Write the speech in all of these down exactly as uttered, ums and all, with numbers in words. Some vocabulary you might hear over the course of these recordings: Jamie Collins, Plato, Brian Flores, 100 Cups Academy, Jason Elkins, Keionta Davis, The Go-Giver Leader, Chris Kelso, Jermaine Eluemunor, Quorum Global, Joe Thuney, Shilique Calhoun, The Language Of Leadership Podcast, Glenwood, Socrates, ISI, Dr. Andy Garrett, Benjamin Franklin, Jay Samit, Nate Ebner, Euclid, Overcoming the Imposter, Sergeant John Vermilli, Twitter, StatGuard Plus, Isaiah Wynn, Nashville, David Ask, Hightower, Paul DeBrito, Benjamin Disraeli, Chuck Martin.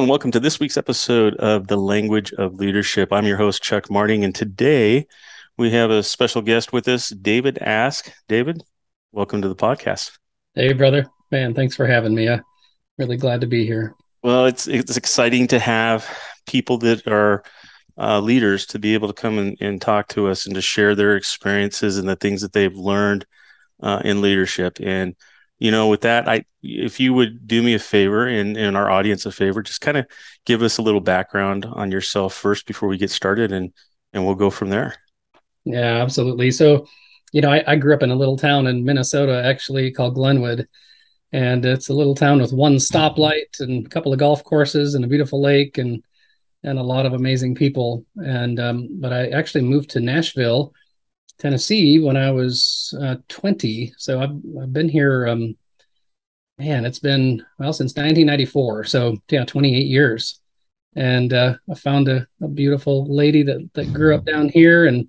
Hello and welcome to this week's episode of The Language of Leadership. I'm your host, Chuck Martin, and today we have a special guest with us, David Ask. David, welcome to the podcast. Hey, brother. Man, thanks for having me. I'm really glad to be here. Well, it's it's exciting to have people that are uh, leaders to be able to come and, and talk to us and to share their experiences and the things that they've learned uh, in leadership. And you know, with that, I if you would do me a favor and, and our audience a favor, just kind of give us a little background on yourself first before we get started, and and we'll go from there. Yeah, absolutely. So, you know, I, I grew up in a little town in Minnesota, actually called Glenwood, and it's a little town with one stoplight and a couple of golf courses and a beautiful lake and and a lot of amazing people. And um, but I actually moved to Nashville, Tennessee when I was uh, twenty. So I've, I've been here, um, man, it's been, well, since nineteen ninety-four. So yeah, twenty-eight years. And uh, I found a, a beautiful lady that, that grew up down here. And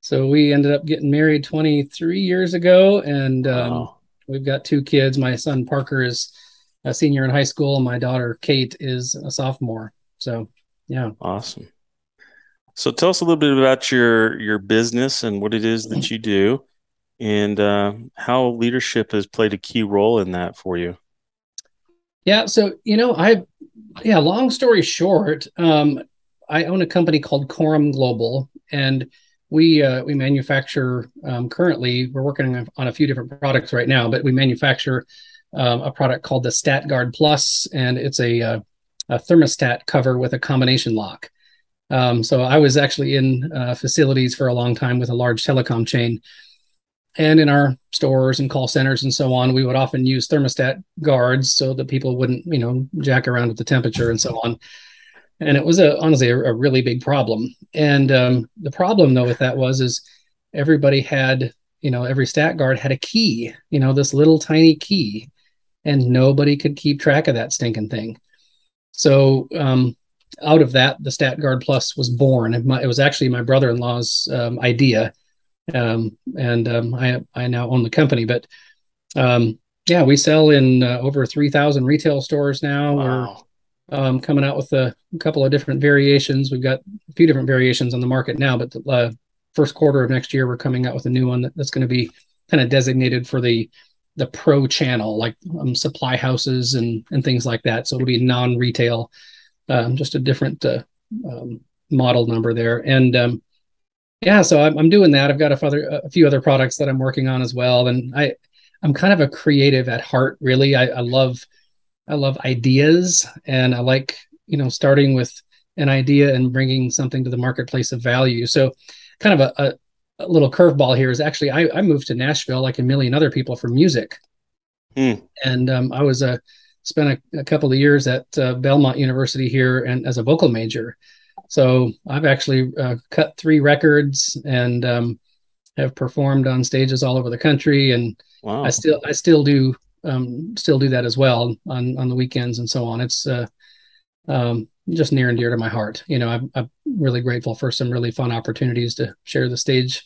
so we ended up getting married twenty-three years ago. And um, wow. We've got two kids. My son Parker is a senior in high school, and my daughter Kate is a sophomore. So yeah. Awesome. So tell us a little bit about your your business and what it is that you do, and uh, how leadership has played a key role in that for you. Yeah. So, you know, I, yeah, long story short, um, I own a company called Quorum Global, and we, uh, we manufacture um, currently, we're working on a few different products right now, but we manufacture um, a product called the StatGuard Plus, and it's a, a, a thermostat cover with a combination lock. Um, so I was actually in uh, facilities for a long time with a large telecom chain, and in our stores and call centers and so on, we would often use thermostat guards so that people wouldn't, you know, jack around with the temperature and so on. And it was a, honestly a, a really big problem. And um, the problem though with that was, is everybody had, you know, every stat guard had a key, you know, this little tiny key, and nobody could keep track of that stinking thing. So, um, out of that, the StatGuard Plus was born. It, my, it was actually my brother-in-law's um, idea, um, and um, I, I now own the company. But um, yeah, we sell in uh, over three thousand retail stores now. Wow. We're um, coming out with a, a couple of different variations. We've got a few different variations on the market now, but the uh, first quarter of next year, we're coming out with a new one that, that's going to be kind of designated for the the pro channel, like um, supply houses and, and things like that. So it'll be non-retail. Um, just a different uh, um, model number there. And um, yeah, so I'm, I'm doing that. I've got a, other, a few other products that I'm working on as well. And I, I'm kind of a creative at heart, really. I, I love I love ideas, and I like, you know, starting with an idea and bringing something to the marketplace of value. So kind of a, a, a little curveball here is actually I, I moved to Nashville like a million other people for music. Mm. And um, I was a Spent a, a couple of years at uh, Belmont University here, and as a vocal major. So I've actually uh, cut three records and um, have performed on stages all over the country. And wow. I still I still do um, still do that as well on on the weekends and so on. It's uh, um, just near and dear to my heart. You know, I'm, I'm really grateful for some really fun opportunities to share the stage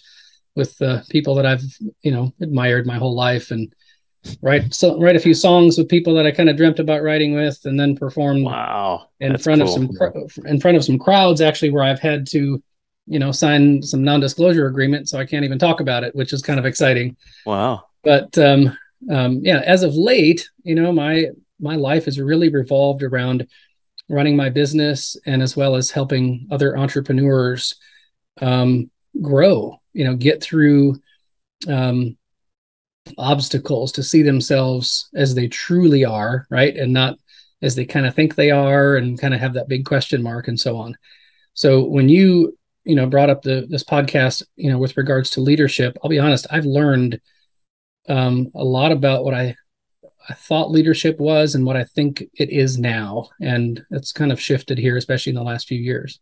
with uh, people that I've you know admired my whole life, and Write so write a few songs with people that I kind of dreamt about writing with, and then perform wow, in front cool. of some in front of some crowds actually, where I've had to, you know, sign some non-disclosure agreement, so I can't even talk about it, which is kind of exciting. Wow. But um, um, yeah, as of late, you know, my my life has really revolved around running my business, and as well as helping other entrepreneurs um, grow. You know, get through. Um, obstacles, to see themselves as they truly are, right? And not as they kind of think they are, and kind of have that big question mark and so on. So when you, you know, brought up the, this podcast, you know, with regards to leadership, I'll be honest, I've learned um, a lot about what I, I thought leadership was and what I think it is now. And it's kind of shifted here, especially in the last few years.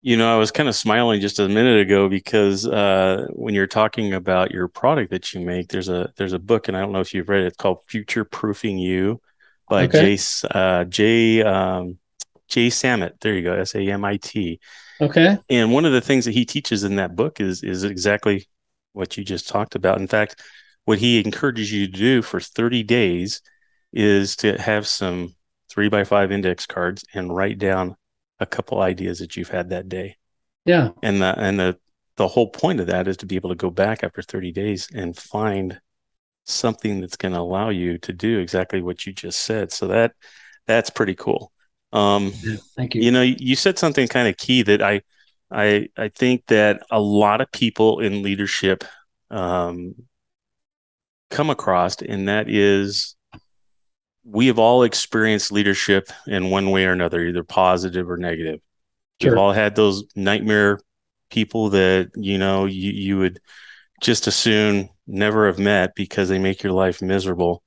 You know, I was kind of smiling just a minute ago because uh, when you're talking about your product that you make, there's a there's a book, and I don't know if you've read it. It's called "Future Proofing You" by okay. Jay uh, Jay um, Jay Samit. There you go, S A M I T. Okay. And one of the things that he teaches in that book is is exactly what you just talked about. In fact, what he encourages you to do for thirty days is to have some three by five index cards and write down a couple ideas that you've had that day. Yeah. And the, and the, the whole point of that is to be able to go back after thirty days and find something that's going to allow you to do exactly what you just said. So that, that's pretty cool. Um, yeah, thank you. You know, you said something kind of key that I, I, I think that a lot of people in leadership um, come across, and that is, we have all experienced leadership in one way or another, either positive or negative. Sure. We've all had those nightmare people that, you know, you, you would just as soon never have met because they make your life miserable.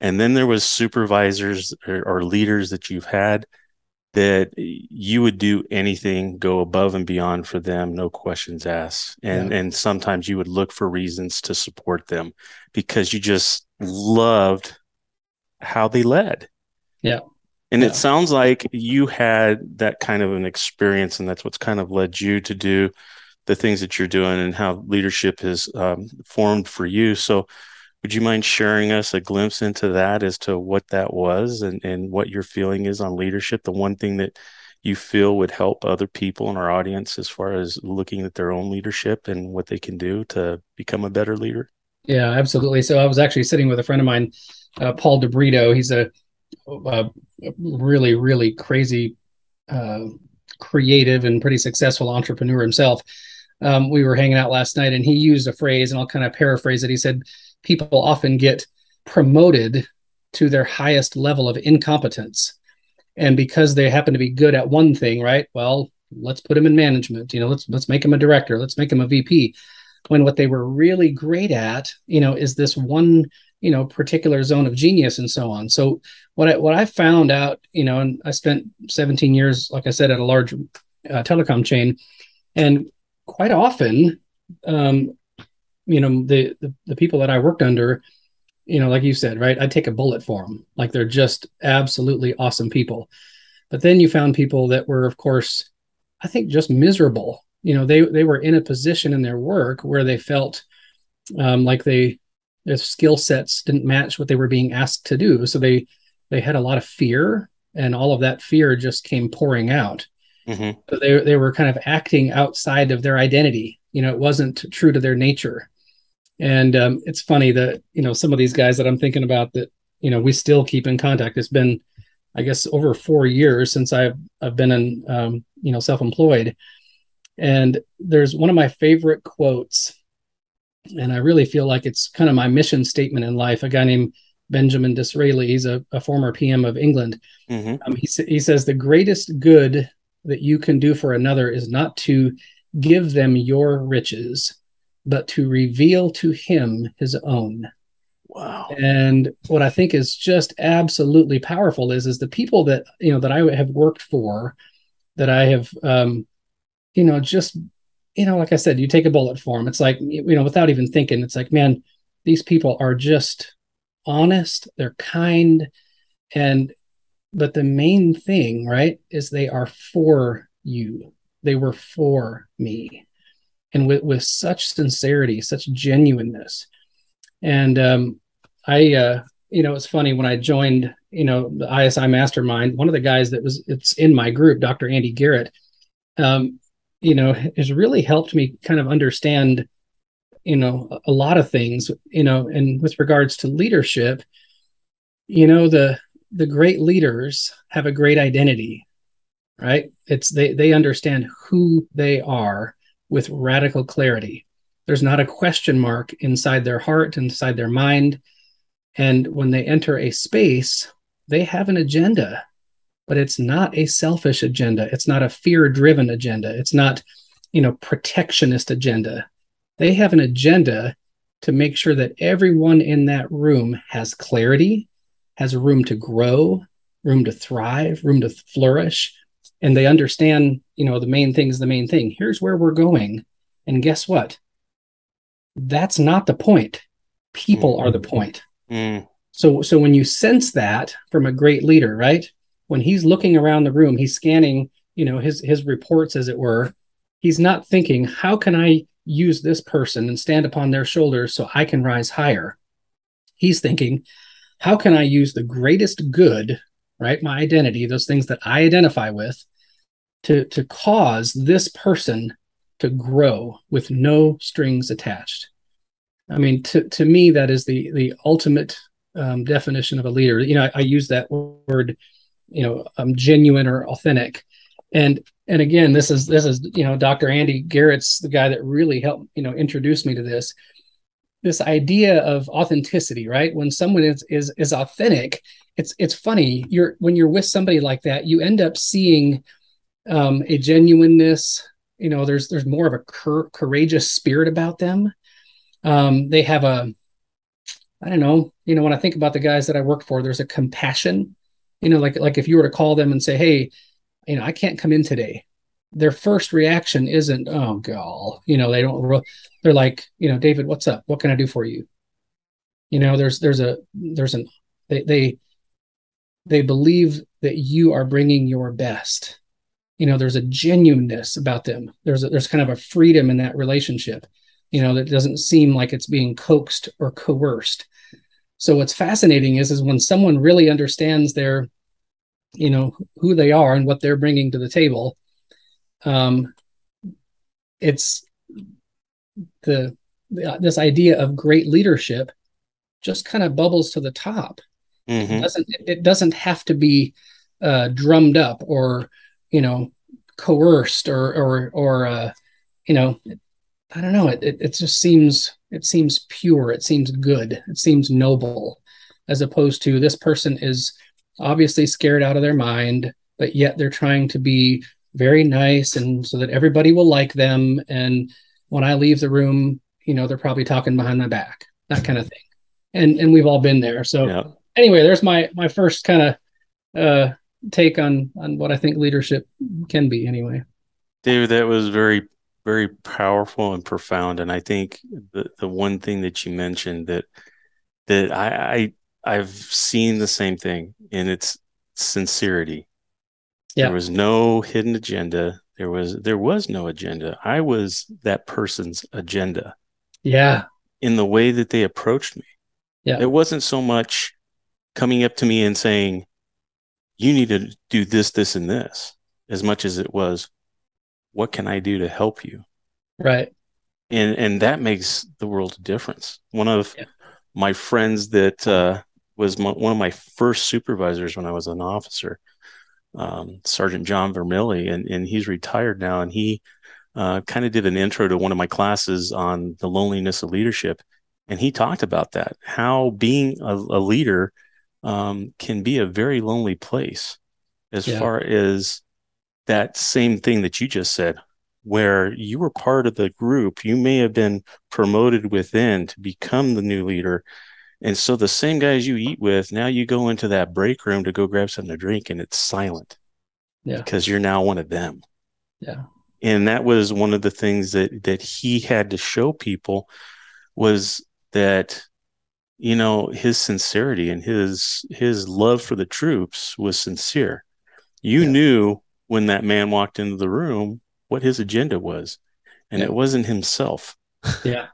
And then there was supervisors or, or leaders that you've had that you would do anything, go above and beyond for them, no questions asked. And, yeah. and sometimes you would look for reasons to support them because you just loved how they led. Yeah. And yeah. it sounds like you had that kind of an experience, and that's what's kind of led you to do the things that you're doing and how leadership is um, formed for you. So would you mind sharing us a glimpse into that as to what that was and, and what your feeling is on leadership? The one thing that you feel would help other people in our audience as far as looking at their own leadership and what they can do to become a better leader? Yeah, absolutely. So I was actually sitting with a friend of mine, uh, Paul DeBrito. He's a, a really, really crazy, uh, creative and pretty successful entrepreneur himself. Um, we were hanging out last night, and he used a phrase, and I'll kind of paraphrase it. He said, people often get promoted to their highest level of incompetence. And because they happen to be good at one thing, right? Well, let's put them in management, you know, let's, let's make them a director, let's make them a V P. When what they were really great at, you know, is this one, you know, particular zone of genius and so on. So what I, what I found out, you know, and I spent seventeen years, like I said, at a large uh, telecom chain, and quite often, um, you know, the, the, the people that I worked under, you know, like you said, right, I take a bullet for them. Like, they're just absolutely awesome people. But then you found people that were, of course, I think just miserable. You know, they, they were in a position in their work where they felt um, like they, their skill sets didn't match what they were being asked to do. So they, they had a lot of fear, and all of that fear just came pouring out. Mm-hmm. So they, they were kind of acting outside of their identity. You know, it wasn't true to their nature. And um, it's funny that, you know, some of these guys that I'm thinking about that, you know, we still keep in contact. It's been, I guess, over four years since I've, I've been in, um, you know, self-employed. And there's one of my favorite quotes, and I really feel like it's kind of my mission statement in life. A guy named Benjamin Disraeli, he's a, a former P M of England. Mm-hmm. um, he, he says, the greatest good that you can do for another is not to give them your riches, but to reveal to him his own. Wow. And what I think is just absolutely powerful is, is the people that, you know, that I have worked for, that I have, um, you know, just, you know, like I said, you take a bullet for them. It's like, you know, without even thinking, it's like, man, these people are just honest, they're kind. And, but the main thing, right, is they are for you. They were for me, and with, with such sincerity, such genuineness. And um, I, uh, you know, it's funny, when I joined, you know, the I S I mastermind, one of the guys that was, it's in my group, Doctor Andy Garrett, um, you know, has really helped me kind of understand, you know, a lot of things, you know, and with regards to leadership, you know, the, the great leaders have a great identity. Right? It's they they understand who they are with radical clarity. There's not a question mark inside their heart, inside their mind. And when they enter a space, they have an agenda, but it's not a selfish agenda. It's not a fear-driven agenda. It's not, you know, protectionist agenda. They have an agenda to make sure that everyone in that room has clarity, has room to grow, room to thrive, room to flourish. And they understand, you know, the main thing is the main thing. Here's where we're going. And guess what? That's not the point. People mm. are the point. Mm. So, so when you sense that from a great leader, right? When he's looking around the room, he's scanning, you know, his, his reports, as it were. He's not thinking, how can I use this person and stand upon their shoulders so I can rise higher? He's thinking, how can I use the greatest good right? My identity, those things that I identify with, to, to cause this person to grow with no strings attached. I mean, to, to me, that is the, the ultimate um, definition of a leader. You know, I, I use that word, you know, um, genuine or authentic. And, and again, this is, this is, you know, Doctor Andy Garrett's the guy that really helped, you know, introduce me to this, this idea of authenticity, right? When someone is, is, is authentic, it's, it's funny. You're, when you're with somebody like that, you end up seeing um, a genuineness, you know, there's, there's more of a cur- courageous spirit about them. Um, they have a, I don't know, you know, when I think about the guys that I work for, there's a compassion, you know, like, like if you were to call them and say, hey, you know, I can't come in today. Their first reaction isn't, oh, God, you know, they don't, they're like, you know, David, what's up? What can I do for you? You know, there's, there's a, there's an, they, they, they believe that you are bringing your best. You know, there's a genuineness about them. There's, a, there's kind of a freedom in that relationship, you know, that doesn't seem like it's being coaxed or coerced. So what's fascinating is, is when someone really understands their, you know, who they are and what they're bringing to the table, um, it's the, this idea of great leadership just kind of bubbles to the top. Mm-hmm. It doesn't, it doesn't have to be uh, drummed up or, you know, coerced or, or, or, uh, you know, I don't know. It, it it just seems, it seems pure. It seems good. It seems noble, as opposed to this person is obviously scared out of their mind, but yet they're trying to be very nice and so that everybody will like them. And when I leave the room, you know, they're probably talking behind my back, that kind of thing. And, and we've all been there. So yeah. Anyway, there's my, my first kind of uh, take on, on what I think leadership can be anyway. David, that was very very powerful and profound. And I think the, the one thing that you mentioned that, that I, I, I've seen the same thing, and it's sincerity. Yeah. There was no hidden agenda. There was, there was no agenda. I was that person's agenda. Yeah. In the way that they approached me. Yeah. It wasn't so much coming up to me and saying, you need to do this, this, and this, as much as it was, what can I do to help you? Right. And and that makes the world a difference. One of yeah. my friends that uh, was my, one of my first supervisors when I was an officer, um, Sergeant John Vermilli, and, and he's retired now. And he uh, kind of did an intro to one of my classes on the loneliness of leadership. And he talked about that, how being a, a leader um, can be a very lonely place as yeah. far as that same thing that you just said, where you were part of the group, you may have been promoted within to become the new leader. And so the same guys you eat with, now you go into that break room to go grab something to drink and it's silent yeah. because you're now one of them. Yeah. And that was one of the things that, that he had to show people was that, you know, his sincerity and his, his love for the troops was sincere. You yeah. knew when that man walked into the room, what his agenda was. And yeah. it wasn't himself. Yeah.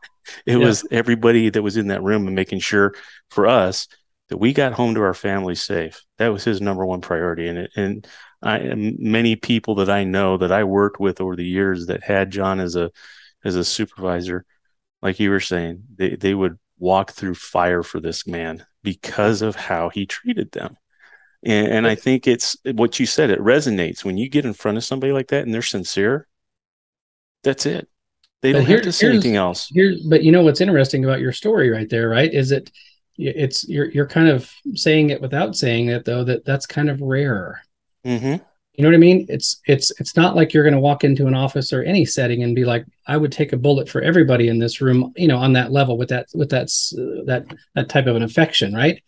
it yeah. was everybody that was in that room and making sure for us that we got home to our family safe. That was his number one priority. And, it, and I, many people that I know that I worked with over the years that had John as a, as a supervisor, like you were saying, they, they would walk through fire for this man because of how he treated them. And, and I think it's what you said, it resonates when you get in front of somebody like that and they're sincere. That's it. They don't have to say anything else. But you know, what's interesting about your story right there, right? Is it, it's, you're, you're kind of saying it without saying it though, that that's kind of rare. Mm-hmm. You know what I mean? It's, it's, it's not like you're going to walk into an office or any setting and be like, I would take a bullet for everybody in this room, you know, on that level with that, with that, uh, that, that type of an affection. Right.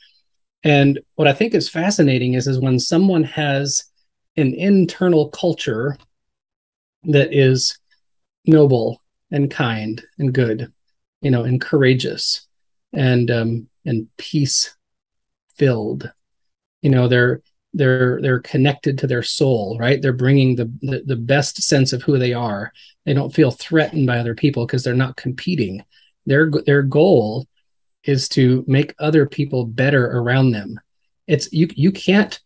And what I think is fascinating is, is when someone has an internal culture that is noble and kind and good, you know, and courageous and um, and peace filled, you know, they're they're they're connected to their soul, right? They're bringing the the, the best sense of who they are. They don't feel threatened by other people because they're not competing. Their their goal is to make other people better around them. It's you you can't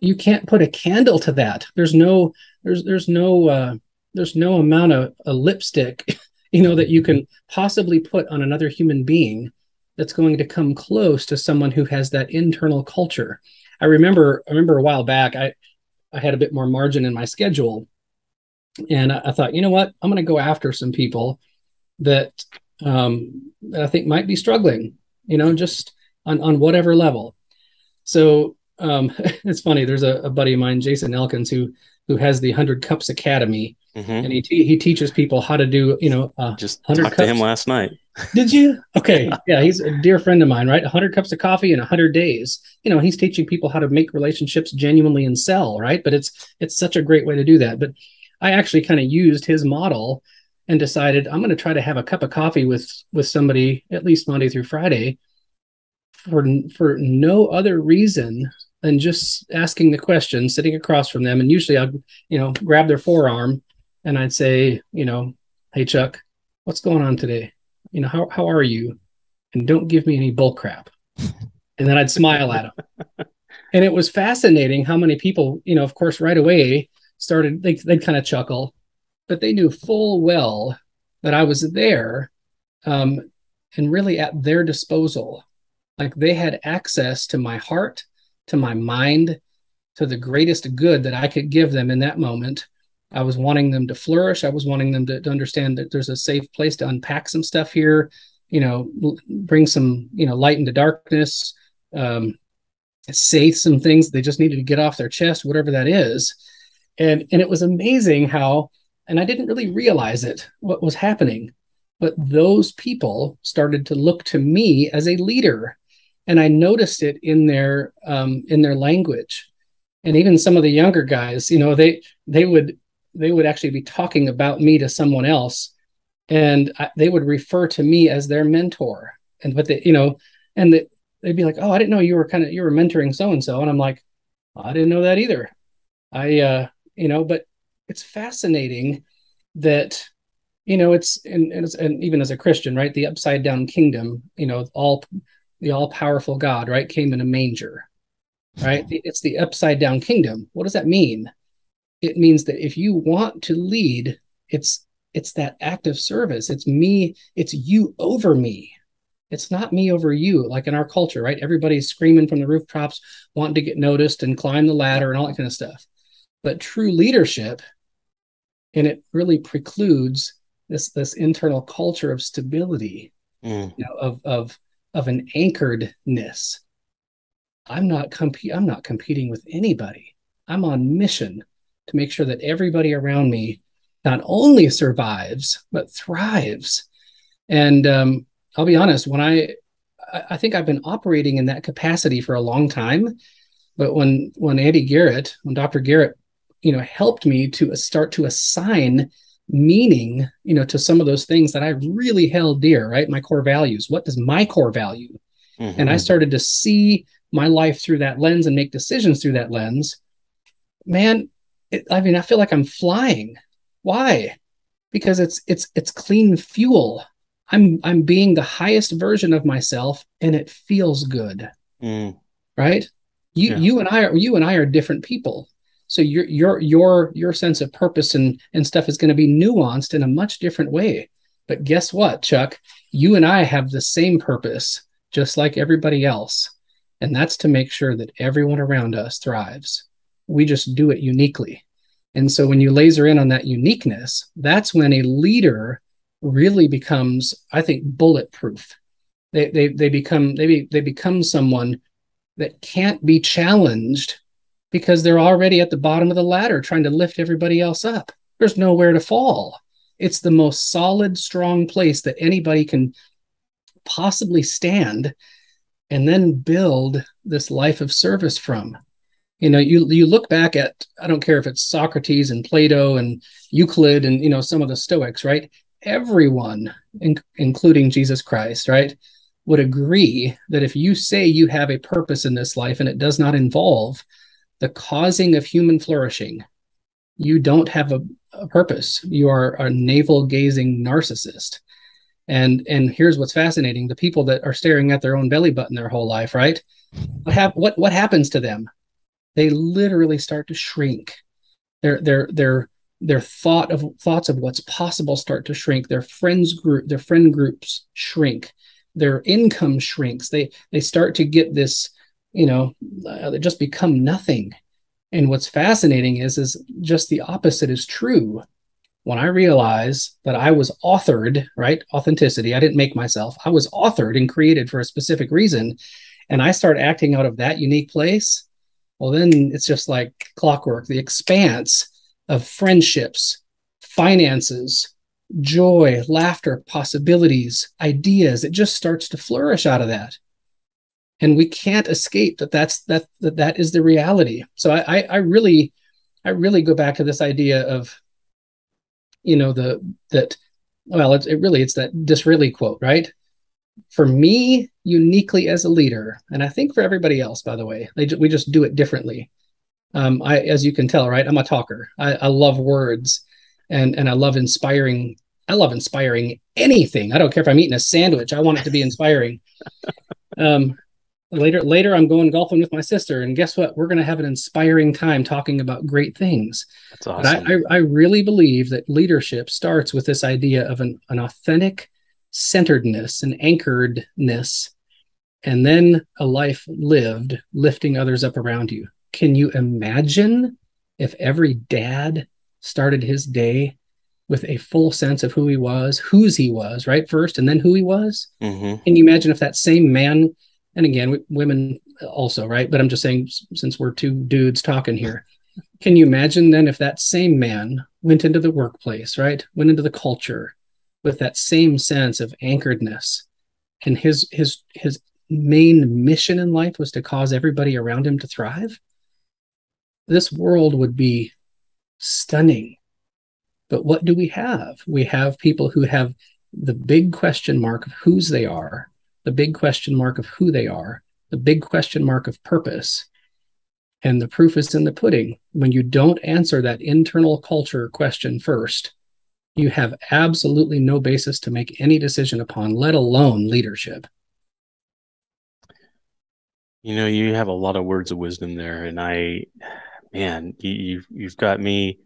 you can't put a candle to that. There's no, there's, there's no, uh, there's no amount of a lipstick, you know, that you can possibly put on another human being that's going to come close to someone who has that internal culture. I remember, I remember a while back, I, I had a bit more margin in my schedule, and I, I thought, you know what, I'm going to go after some people that, um, that I think might be struggling, you know, just on, on whatever level. So, um, it's funny. There's a, a buddy of mine, Jason Elkins, who, who has the one hundred Cups Academy, mm-hmm. and he, te- he teaches people how to do, you know, uh, just talked cups. to him last night. Did you? Okay. Yeah. He's a dear friend of mine, right? one hundred cups of coffee in one hundred days. You know, he's teaching people how to make relationships genuinely and sell, right? But it's, it's such a great way to do that. But I actually kind of used his model and decided I'm going to try to have a cup of coffee with, with somebody at least Monday through Friday for, for no other reason than just asking the question, sitting across from them. And usually I'll, you know, grab their forearm and I'd say, you know, hey, Chuck, what's going on today? You know, how, how are you? And don't give me any bull crap. And then I'd smile at them. And it was fascinating how many people, you know, of course, right away started, they, they'd kind of chuckle, but they knew full well that I was there, um, and really at their disposal. Like they had access to my heart, to my mind, to the greatest good that I could give them in that moment. I was wanting them to flourish. I was wanting them to, to understand that there's a safe place to unpack some stuff here, you know, bring some, you know, light into darkness, um, say some things they just needed to get off their chest, whatever that is. And, and it was amazing how, and I didn't really realize it, what was happening, but those people started to look to me as a leader. And I noticed it in their, um, in their language. And even some of the younger guys, you know, they, they would, they would actually be talking about me to someone else, and I, they would refer to me as their mentor. And, but they, you know, and they, they'd be like, oh, I didn't know you were kind of, you were mentoring so-and-so. And I'm like, I didn't know that either. I, uh, you know, but it's fascinating that, you know, it's, and, and, it's, and even as a Christian, right, the upside down kingdom, you know, all the all powerful God, right, came in a manger, right? It's the upside down kingdom. What does that mean? It means that if you want to lead, it's it's that act of service. It's me. It's you over me. It's not me over you, like in our culture, right? Everybody's screaming from the rooftops, wanting to get noticed and climb the ladder and all that kind of stuff. But true leadership, and it really precludes this this internal culture of stability, mm. you know, of of of an anchoredness. I'm not comp- I'm not competing with anybody. I'm on mission to make sure that everybody around me not only survives, but thrives. And um, I'll be honest, when I, I think I've been operating in that capacity for a long time, but when, when Andy Garrett, when Doctor Garrett, you know, helped me to start to assign meaning, you know, to some of those things that I really held dear, right? My core values. What does my core value? Mm-hmm. And I started to see my life through that lens and make decisions through that lens, man. I mean, I feel like I'm flying. Why? Because it's it's it's clean fuel. I'm I'm being the highest version of myself, and it feels good, mm. right? You yeah. you and I are you and I are different people. So your your your your sense of purpose and and stuff is going to be nuanced in a much different way. But guess what, Chuck? You and I have the same purpose, just like everybody else, and that's to make sure that everyone around us thrives. We just do it uniquely. And so when you laser in on that uniqueness, that's when a leader really becomes, I think, bulletproof. They they they become they be, they become someone that can't be challenged because they're already at the bottom of the ladder trying to lift everybody else up. There's nowhere to fall. It's the most solid, strong place that anybody can possibly stand and then build this life of service from. You know, you you look back at, I don't care if it's Socrates and Plato and Euclid and, you know, some of the Stoics, right? Everyone, in, including Jesus Christ, right, would agree that if you say you have a purpose in this life and it does not involve the causing of human flourishing, you don't have a, a purpose. You are a navel-gazing narcissist. And and here's what's fascinating. The people that are staring at their own belly button their whole life, right? What, hap- what, what happens to them? they literally start to shrink. Their their their their thought of thoughts of what's possible start to shrink. Their friends group, their friend groups shrink. Their income shrinks. They they start to get this, you know, uh, they just become nothing. And what's fascinating is is just the opposite is true. When I realize that I was authored, right? Authenticity. I didn't make myself. I was authored and created for a specific reason. And I start acting out of that unique place. Well, then it's just like clockwork, the expanse of friendships, finances, joy, laughter, possibilities, ideas. It just starts to flourish out of that. And we can't escape that that's, that, that, that is the reality. So I, I, I really, I really go back to this idea of, you know, the, that, well, it, it really, it's that Disraeli quote, right? For me, uniquely as a leader, and I think for everybody else, by the way, they, we just do it differently. Um, I, as you can tell, right, I'm a talker. I, I love words, and, and I love inspiring. I love inspiring anything. I don't care if I'm eating a sandwich. I want it to be inspiring. um, later, later, I'm going golfing with my sister, and guess what? We're going to have an inspiring time talking about great things. That's awesome. But I, I, I really believe that leadership starts with this idea of an, an authentic centeredness and anchoredness, and then a life lived lifting others up around you. Can you imagine if every dad started his day with a full sense of who he was, whose he was, right, first, and then who he was? Mm-hmm. Can you imagine if that same man, and again, women also, right? But I'm just saying, since we're two dudes talking here, can you imagine then if that same man went into the workplace, right, went into the culture, with that same sense of anchoredness, and his his his main mission in life was to cause everybody around him to thrive? This world would be stunning. But what do we have? We have people who have the big question mark of whose they are, the big question mark of who they are, the big question mark of purpose. And the proof is in the pudding. When you don't answer that internal culture question first, you have absolutely no basis to make any decision upon, let alone leadership. You know, you have a lot of words of wisdom there. And I, man, you, you've got me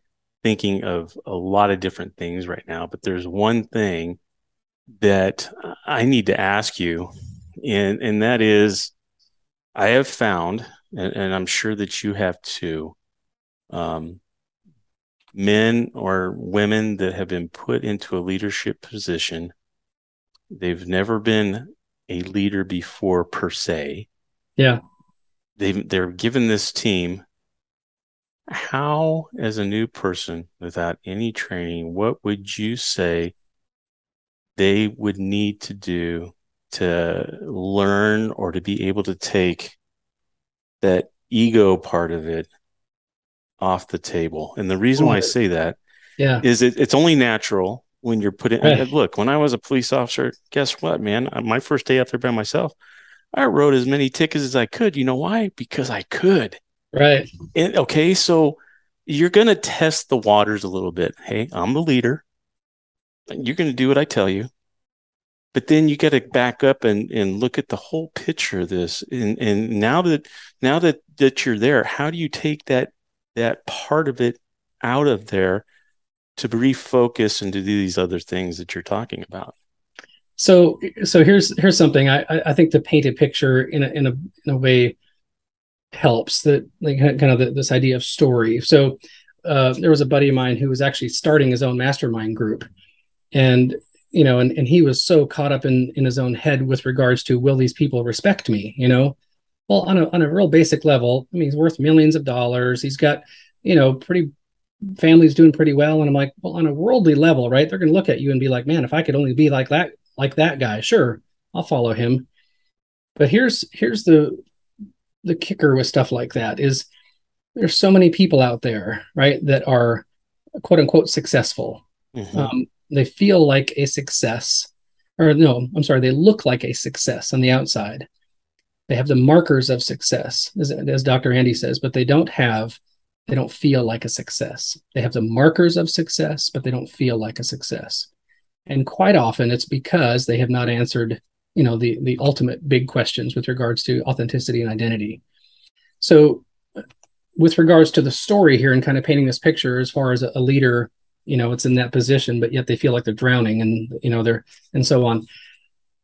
thinking of a lot of different things right now. But there's one thing that I need to ask you. And, and that is, I have found, and, and I'm sure that you have too, um, men or women that have been put into a leadership position, they've never been a leader before per se. Yeah. They've, they're given this team. How, as a new person without any training, what would you say they would need to do to learn or to be able to take that ego part of it off the table? And the reason why I say that yeah. is it, it's only natural when you're put in. Right. Look, when I was a police officer, guess what, man? My first day out there by myself, I wrote as many tickets as I could. You know why? Because I could. Right. And, okay, so you're going to test the waters a little bit. Hey, I'm the leader. You're going to do what I tell you. But then you got to back up and, and look at the whole picture of this. And, and now that now that, that you're there, how do you take that that part of it out of there to refocus and to do these other things that you're talking about? So, so here's, here's something I, I think the painted picture in a, in a, in a way helps, that like kind of the, this idea of story. So uh, there was a buddy of mine who was actually starting his own mastermind group, and, you know, and, and he was so caught up in, in his own head with regards to, will these people respect me? You know, well, on a on a real basic level, I mean, he's worth millions of dollars. He's got, you know, pretty family's doing pretty well. And I'm like, well, on a worldly level, right? They're going to look at you and be like, man, if I could only be like that, like that guy, sure, I'll follow him. But here's here's the the kicker with stuff like that is there's so many people out there, right, that are quote unquote successful. Mm-hmm. Um, they feel like a success, or no, I'm sorry, they look like a success on the outside. They have the markers of success, as, as Doctor Andy says, but they don't have, they don't feel like a success. They have the markers of success, but they don't feel like a success. And quite often it's because they have not answered, you know, the, the ultimate big questions with regards to authenticity and identity. So with regards to the story here and kind of painting this picture as far as a leader, you know, it's in that position, but yet they feel like they're drowning and, you know, they're, and so on.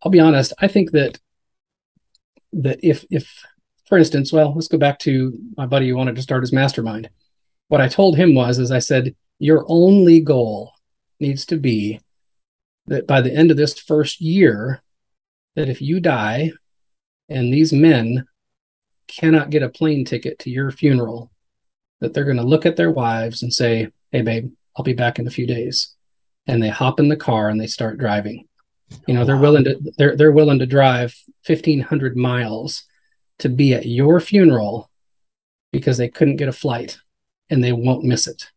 I'll be honest. I think that, that if, if, for instance, well, let's go back to my buddy who wanted to start his mastermind. What I told him was, as I said, your only goal needs to be that by the end of this first year, that if you die and these men cannot get a plane ticket to your funeral, that they're going to look at their wives and say, hey, babe, I'll be back in a few days. And they hop in the car and they start driving. You know, wow. they're willing to they're they're willing to drive fifteen hundred miles to be at your funeral because they couldn't get a flight and they won't miss it.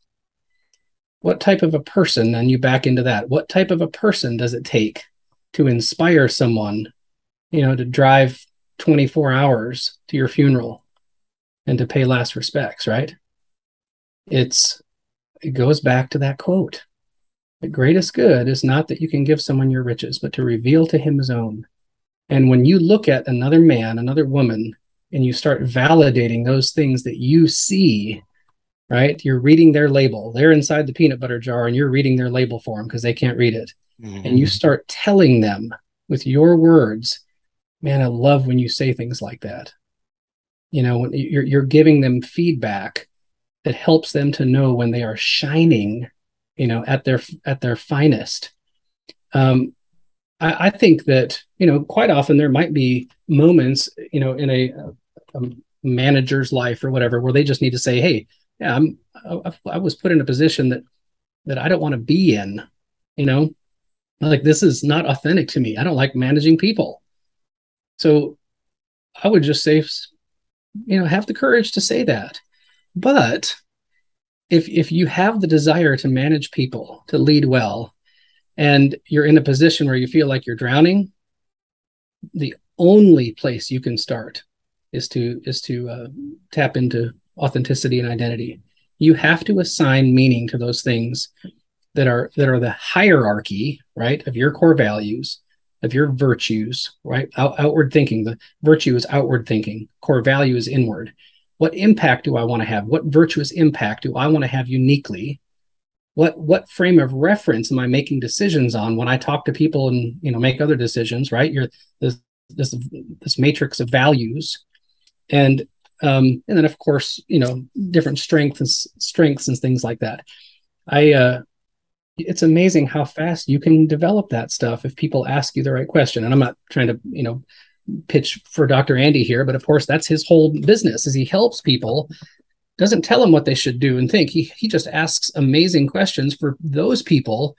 What type of a person, and you back into that, what type of a person does it take to inspire someone, you know, to drive twenty-four hours to your funeral and to pay last respects, right? It's, it goes back to that quote. The greatest good is not that you can give someone your riches, but to reveal to him his own. And when you look at another man, another woman, and you start validating those things that you see, right? You're reading their label. They're inside the peanut butter jar and you're reading their label for them because they can't read it. Mm-hmm. And you start telling them with your words, man, I love when you say things like that. You know, when you're, you're giving them feedback that helps them to know when they are shining, you know, at their, at their finest. Um, I, I think that, you know, quite often there might be moments, you know, in a, a manager's life or whatever, where they just need to say, hey, yeah, I'm, I, I was put in a position that, that I don't want to be in, you know, like this is not authentic to me. I don't like managing people. So I would just say, you know, have the courage to say that. But If if you have the desire to manage people, to lead well, and you're in a position where you feel like you're drowning, the only place you can start is to is to uh, tap into authenticity and identity. You have to assign meaning to those things that are that are the hierarchy, right, of your core values, of your virtues, right? Out, outward thinking. The virtue is outward thinking. Core value is inward. What impact do I want to have? What virtuous impact do I want to have uniquely? What what frame of reference am I making decisions on when I talk to people and, you know, make other decisions, right? You're this this this matrix of values. And um, and then of course, you know, different strengths strengths and things like that. I uh, it's amazing how fast you can develop that stuff if people ask you the right question. And I'm not trying to, you know, pitch for Doctor Andy here, but of course that's his whole business is he helps people, doesn't tell them what they should do and think. He, he just asks amazing questions for those people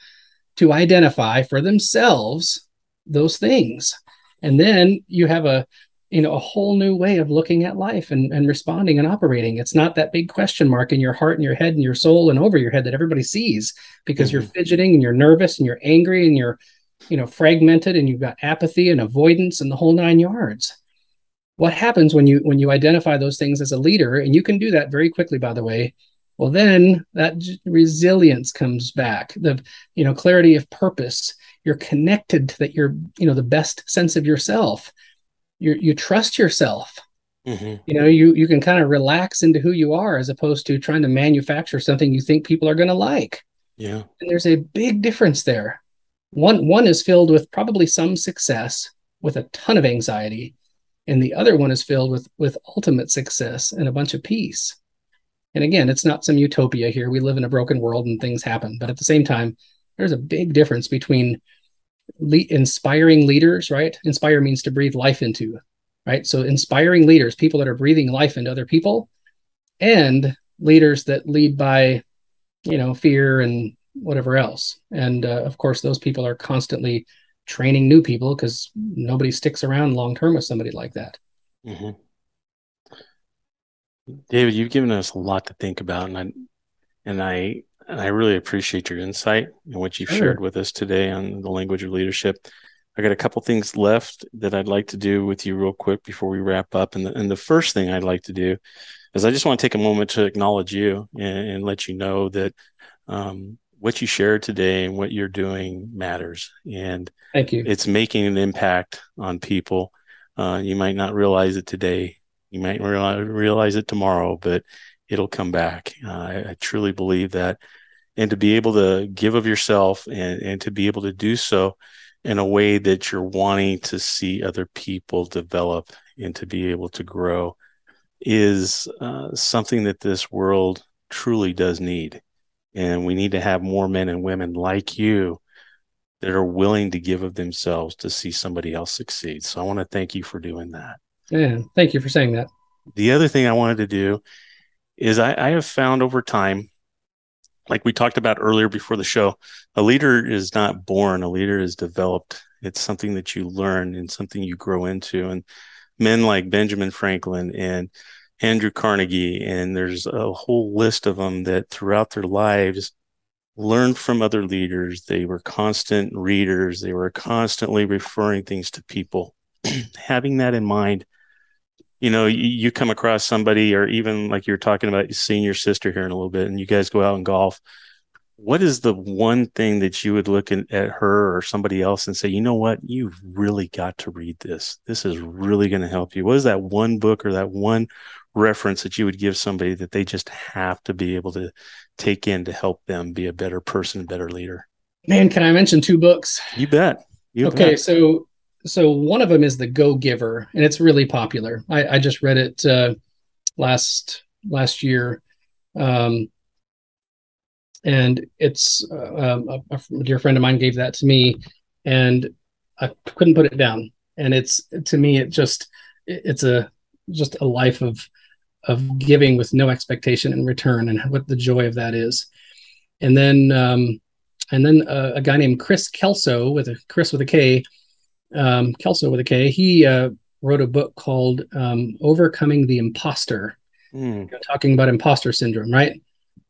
to identify for themselves those things. And then you have a, you know, a whole new way of looking at life and, and responding and operating. It's not that big question mark in your heart and your head and your soul and over your head that everybody sees because mm-hmm. you're fidgeting and you're nervous and you're angry and you're you know, fragmented and you've got apathy and avoidance and the whole nine yards. What happens when you, when you identify those things as a leader, and you can do that very quickly, by the way, well, then that resilience comes back, the, you know, clarity of purpose, you're connected to that. You're, you know, the best sense of yourself. You you trust yourself, mm-hmm. you know, you, you can kind of relax into who you are as opposed to trying to manufacture something you think people are going to like. Yeah. And there's a big difference there. One one is filled with probably some success with a ton of anxiety, and the other one is filled with with ultimate success and a bunch of peace. And again, it's not some utopia here. We live in a broken world and things happen. But at the same time, there's a big difference between le- inspiring leaders, right? Inspire means to breathe life into, right? So inspiring leaders, people that are breathing life into other people, and leaders that lead by, you know, fear and whatever else. And uh, of course, those people are constantly training new people because nobody sticks around long-term with somebody like that. Mm-hmm. David, you've given us a lot to think about. And I, and I, and I really appreciate your insight and what you've sure. shared with us today on the language of leadership. I got a couple things left that I'd like to do with you real quick before we wrap up. And the, and the first thing I'd like to do is I just want to take a moment to acknowledge you and, and let you know that, um, what you shared today and what you're doing matters. And thank you. It's making an impact on people. Uh, you might not realize it today. You might realize it tomorrow, but it'll come back. Uh, I, I truly believe that. And to be able to give of yourself and, and to be able to do so in a way that you're wanting to see other people develop and to be able to grow is uh, something that this world truly does need. And we need to have more men and women like you that are willing to give of themselves to see somebody else succeed. So I want to thank you for doing that. Yeah, thank you for saying that. The other thing I wanted to do is I, I have found over time, like we talked about earlier before the show, a leader is not born. A leader is developed. It's something that you learn and something you grow into. And men like Benjamin Franklin and Andrew Carnegie, and there's a whole list of them that throughout their lives learned from other leaders. They were constant readers. They were constantly referring things to people. Having that in mind, you know, you, you come across somebody, or even like you're talking about seeing your sister here in a little bit, and you guys go out and golf. What is the one thing that you would look at, at her or somebody else and say, you know what, you've really got to read this. This is really going to help you. What is that one book or that one reference that you would give somebody that they just have to be able to take in to help them be a better person, better leader? Man, can I mention two books? You bet. You okay, bet. so so one of them is The Go-Giver, and it's really popular. I, I just read it uh, last last year. Um And it's uh, a, a dear friend of mine gave that to me, and I couldn't put it down. And it's, to me, it just, it's a, just a life of, of giving with no expectation in return, and what the joy of that is. And then, um, and then a, a guy named Chris Kelso with a Chris with a K, um, Kelso with a K, he uh, wrote a book called um, Overcoming the Imposter, mm. talking about imposter syndrome, right?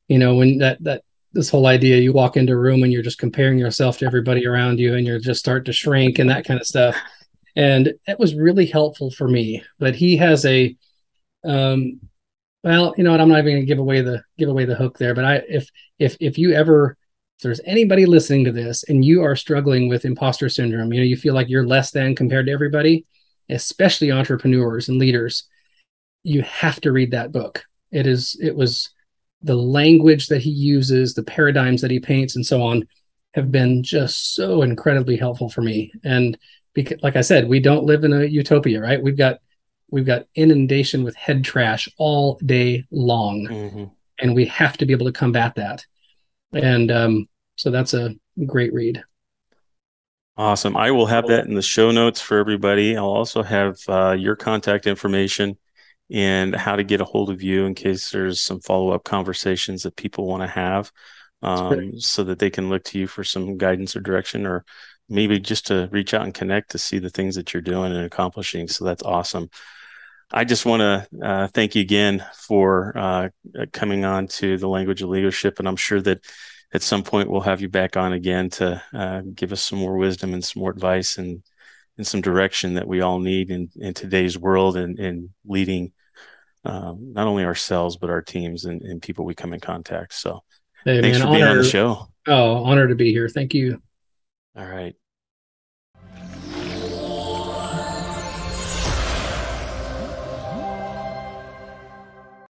You know, when that, that, this whole idea, you walk into a room and you're just comparing yourself to everybody around you, and you're just start to shrink and that kind of stuff. And that was really helpful for me. But he has a, um, well, you know what, I'm not even going to give away the, give away the hook there. But I, if, if, if you ever, if there's anybody listening to this and you are struggling with imposter syndrome, you know, you feel like you're less than compared to everybody, especially entrepreneurs and leaders, you have to read that book. It is, it was, the language that he uses, the paradigms that he paints, and so on, have been just so incredibly helpful for me. And because, like I said, we don't live in a utopia, right? We've got we've got inundation with head trash all day long, mm-hmm. and we have to be able to combat that. And um, so that's a great read. Awesome. I will have that in the show notes for everybody. I'll also have uh, your contact information and how to get a hold of you in case there's some follow-up conversations that people want to have, um, so that they can look to you for some guidance or direction, or maybe just to reach out and connect to see the things that you're doing and accomplishing. So that's awesome. I just want to uh, thank you again for uh, coming on to The Language of Leadership. And I'm sure that at some point we'll have you back on again to uh, give us some more wisdom and some more advice and and some direction that we all need in, in today's world, and, and leading um, not only ourselves, but our teams and, and people we come in contact. So hey, thanks man, for being honor, on the show. Oh, honor to be here. Thank you. All right.